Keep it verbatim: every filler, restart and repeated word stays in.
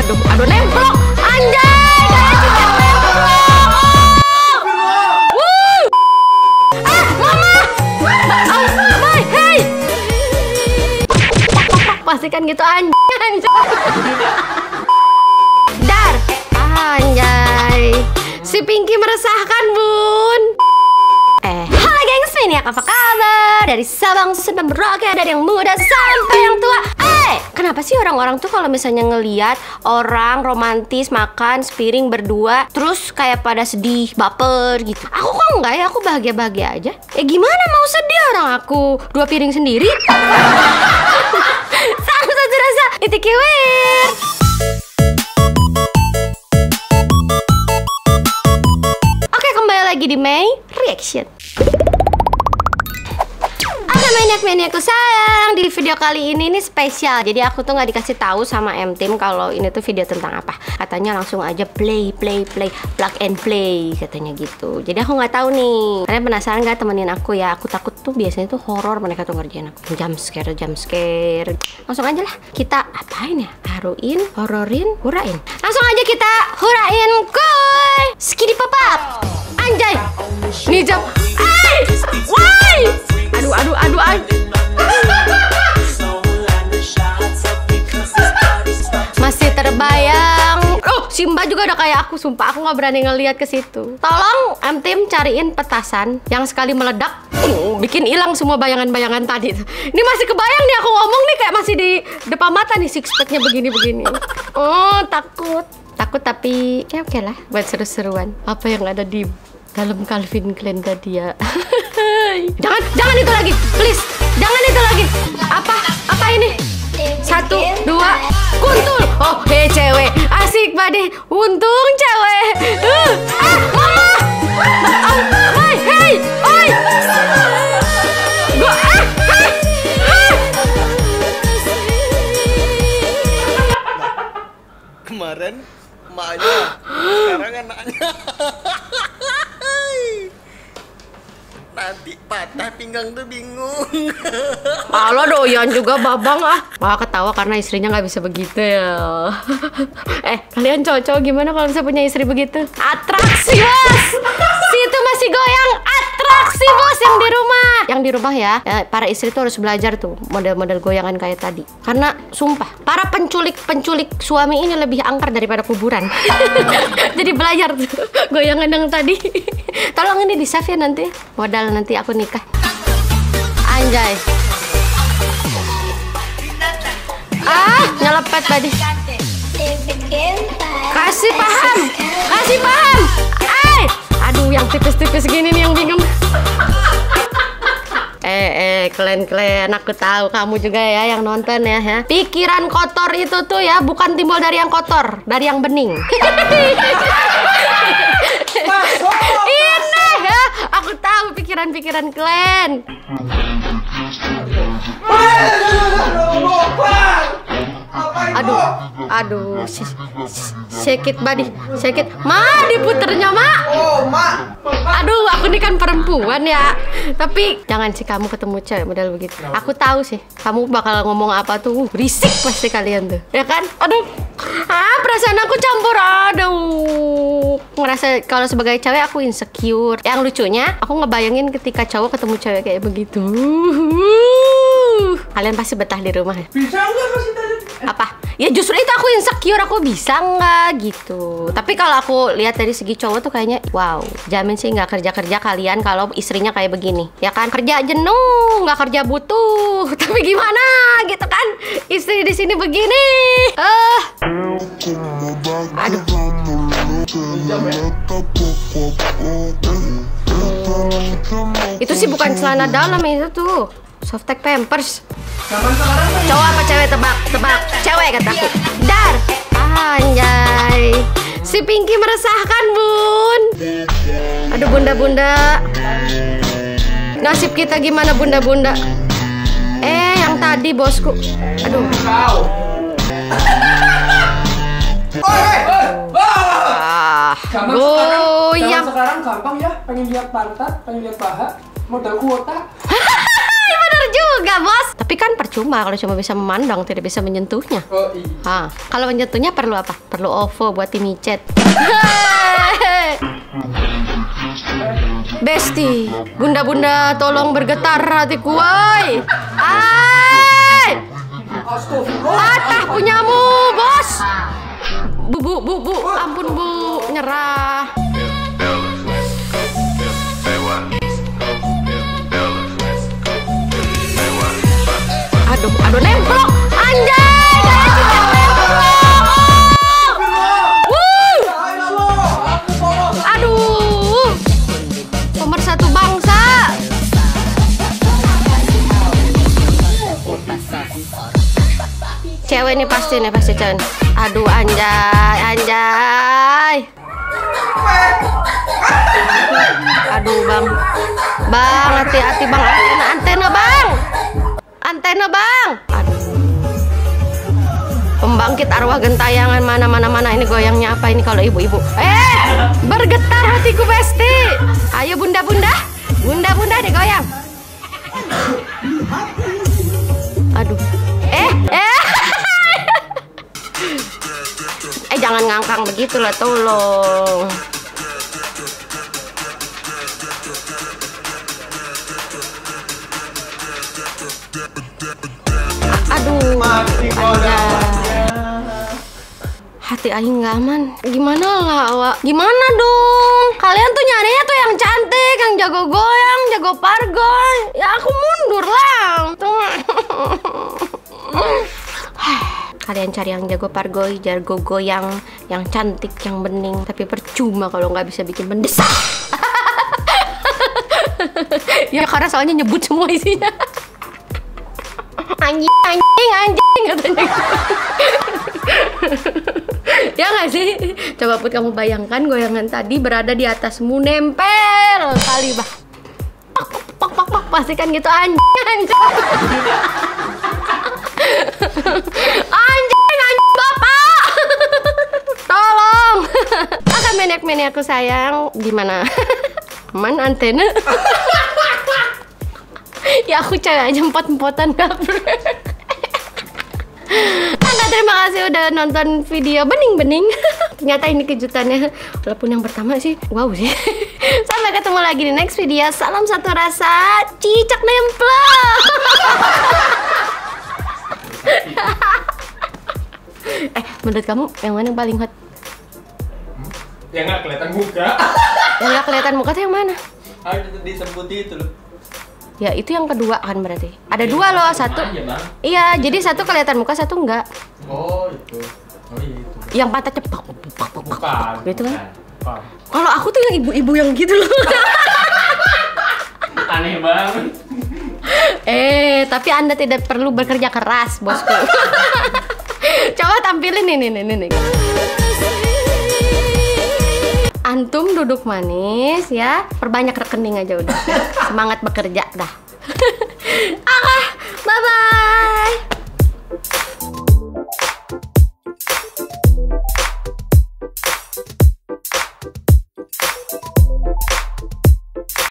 Aduh, aduh nemplok. Anjay, kalian juga nemplok. Oh. Wuh. Ah, mama. Oh, boy, hey. Pastikan gitu anjay. Anjay. Dar. Anjay. Si Pinky meresahkan, Bun. Eh, halo gengs, ini apa kabar? Dari Sabang sampai Merauke, dari yang muda sampai yang tua. Eh, kenapa sih orang-orang tuh kalau misalnya ngeliat orang romantis makan sepiring berdua, terus kayak pada sedih, baper gitu? Aku kok enggak ya, aku bahagia-bahagia aja. Eh, gimana mau sedih orang aku dua piring sendiri? Sama saja rasa itikewir. Lagi di May Reaction. Oke maniak-maniakku sayang, di video kali ini ini spesial. Jadi aku tuh nggak dikasih tahu sama M Team kalau ini tuh video tentang apa. Katanya langsung aja play play play plug and play katanya gitu. Jadi aku nggak tahu nih. Kalian penasaran nggak? Temenin aku ya. Aku takut tuh biasanya tuh horor mereka tuh ngerjain aku. Jump scare, jump scare. Langsung aja lah kita apain ya? Haruin, hororin, hurain. Langsung aja kita hurain kuy. Skidi papap. Anjay, nih jam, ay, why? Aduh, aduh, aduh, aduh. Masih terbayang. Oh, Simba juga udah kayak aku. Sumpah, aku nggak berani ngelihat ke situ. Tolong, M Team cariin petasan yang sekali meledak, bikin hilang semua bayangan-bayangan tadi. Ini masih kebayang nih aku ngomong nih kayak masih di depan mata nih six packnya begini-begini. Oh, takut, takut tapi ya oke lah buat seru-seruan. Apa yang ada di dalam Calvin Klein tadi ya? Jangan, jangan itu lagi, please. Jangan itu lagi. Apa, apa ini? Satu, dua, kuntul. Oh, hei cewek, asik badeh. Untung cewek. Uh, ah, mama. Oi, hei, oi. Gua, ah, ah, ah. Kemarin, emaknya. Sekarang anaknya. Nanti patah pinggang tuh bingung. Halo doyan juga babang ah. Wah ketawa karena istrinya nggak bisa begitu ya. Eh kalian cowok-cowok gimana kalau bisa punya istri begitu? Atraksi bos. Si itu masih goyang. Atraksi bos yang di rumah. Yang di rumah ya, ya para istri tuh harus belajar tuh model-model goyangan kayak tadi. Karena sumpah para penculik-penculik suami ini lebih angker daripada kuburan. Jadi belajar tuh goyangan yang tadi. Tolong ini di save ya nanti. Modal nanti aku nikah. Anjay. Ah, nyelepet tadi. Kasih paham. Kasih paham. Ay. Aduh, yang tipis-tipis gini nih yang bingung. Eh, eh, klen-klen, aku tahu kamu juga ya yang nonton ya, ya. Pikiran kotor itu tuh ya, bukan timbul dari yang kotor, dari yang bening. Ini ya, aku tahu pikiran-pikiran klen. Aduh, aduh, sakit badi, sakit. Ma, diputernya ma. Oh, ma. Aduh, aku ini kan perempuan ya. Tapi jangan sih kamu ketemu cewek model begitu. Aku tahu sih, kamu bakal ngomong apa tuh? Uh, risik pasti kalian tuh, ya kan? Aduh, ah perasaan aku campur. Aduh, ngerasa kalau sebagai cewek aku insecure. Yang lucunya, aku ngebayangin ketika cowok ketemu cewek kayak begitu. Kalian pasti betah di rumah ya? Bisa nggak masih tadi? Apa? Ya justru itu aku insecure, aku bisa nggak gitu. Tapi kalau aku lihat dari segi cowok tuh kayaknya wow, jamin sih nggak kerja-kerja kalian kalau istrinya kayak begini. Ya kan kerja jenuh, nggak kerja butuh. Tapi gimana gitu kan? Istri di sini begini. Eh. Uh. Aduh. Itu sih bukan celana dalam itu tuh. Softtek Pampers. Cowok apa cewek tebak? Tebak. Cewek kataku. Dar. Anjay. Si Pinky meresahkan, Bun. Aduh, bunda-bunda. Nasib kita gimana, bunda-bunda? Eh, yang tadi bosku. Aduh. Ah. Goyang. Sekarang gampang ya, pengen lihat pantat, pengen lihat paha, modal kuota. Bener juga. surga, bos. Tapi kan percuma kalau cuma bisa memandang, tidak bisa menyentuhnya. Oh iya. Kalau menyentuhnya perlu apa? Perlu ovo buat tim micet. Besti, bunda-bunda tolong bergetar hatiku, woi. Ai! Patah punyamu, bos. Bu, bu, bu, bu, ampun bu, nyerah. Aduh, aduh, nemplok, anjay, gaya sudah nemplok. Aduh, pemersatu bangsa. Cewek ini pasti nih, pasti cewek. Aduh, anjay, anjay. Aduh, bang, bang, hati-hati bang, antena, antena bang. Antena bang, aduh. Pembangkit arwah gentayangan mana-mana mana ini goyangnya apa ini kalau ibu-ibu? Eh, bergetar hatiku besti. Ayo bunda-bunda, bunda-bunda digoyang. Aduh, eh, eh, eh jangan ngangkang begitu lah, tolong. Aduh, hati aing nggak aman. Gimana lah, Wak? Gimana dong? Kalian tuh nyarinya tuh yang cantik, yang jago goyang, jago pargoy. Ya aku mundur lah. Kalian cari yang jago pargoy, jago goyang, yang cantik, yang bening. Tapi percuma kalau nggak bisa bikin mendesak. Ya karena soalnya nyebut semua isinya. Anjing, anjing, anjing, katanya. Ya nggak sih? Coba Put, kamu bayangkan goyangan tadi berada di atasmu, nempel kali bah. Pak, pak, pak, pak, pasti kan gitu, anjing, anjing. Anjing, anjing, bapak. Tolong. Akan menek-menek aku sayang. Gimana? Aman antena? Ya aku cewek aja empot-empotan kabur. Anda terima kasih udah nonton video bening-bening. Ternyata ini kejutannya. Walaupun yang pertama sih wow sih. Sampai ketemu lagi di next video. Salam satu rasa, cicak nemplok. Eh, menurut kamu yang mana yang paling hot? Yang gak kelihatan muka. Yang gak kelihatan muka tuh yang mana? Harus disebuti itu loh. Ya itu yang kedua kan berarti. Ada ya, dua loh, satu. Aja, iya, jadi satu kelihatan muka, satu enggak. Oh, itu. Oh, iya itu. Yang patah cepak. Gitu kan? Kalau aku tuh yang ibu-ibu yang gitu loh. Aneh banget. Eh, tapi Anda tidak perlu bekerja keras, bosku. Coba tampilin ini nih, nih, nih. Antum duduk manis ya, perbanyak rekening aja udah. Semangat bekerja dah. Oke, bye bye.